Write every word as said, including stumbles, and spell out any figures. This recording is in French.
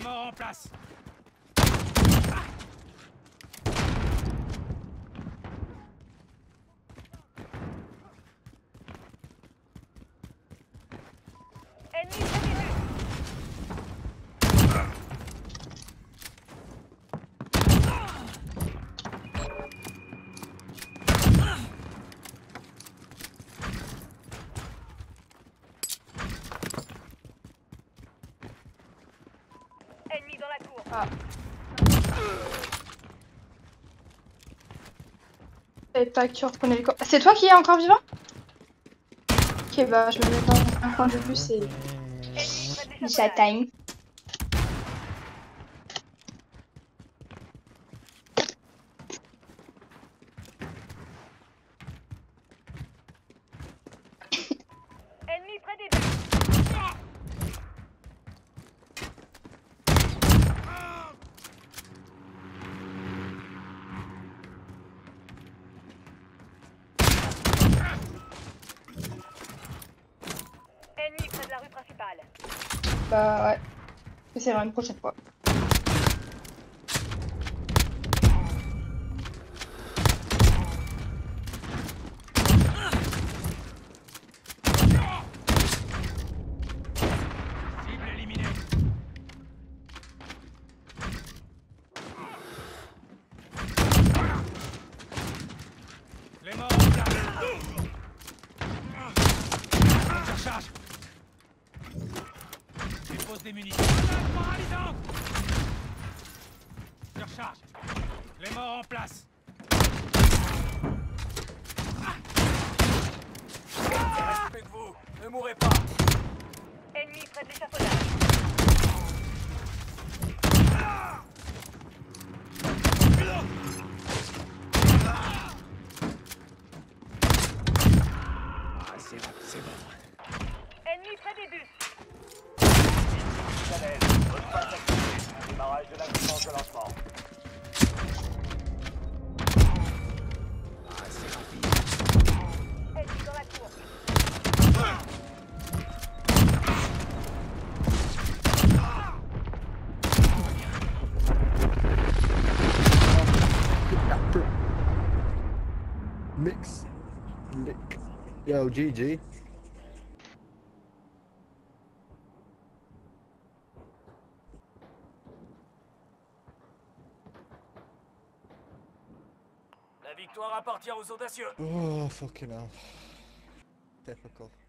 Des morts en place. Ah. C'est toi qui es encore vivant? Ok, bah je me mets dans un point de vue, c'est... J'atteigne. Bah ouais, c'est vrai, une prochaine fois. Des munitions. Je recharge. Les morts en place. Ah, respectez vous, ne mourrez pas. Ennemi près de l'échafaudage. Ah, ah c'est bon, c'est bon. Ennemi près des bus. Démarrage de la puissance de lancement. Ah, c'est rapide. Elle est dans la cour. Mix. Lick. Yo, G G. Victoire appartient aux audacieux. Oh, fucking hell. Difficult.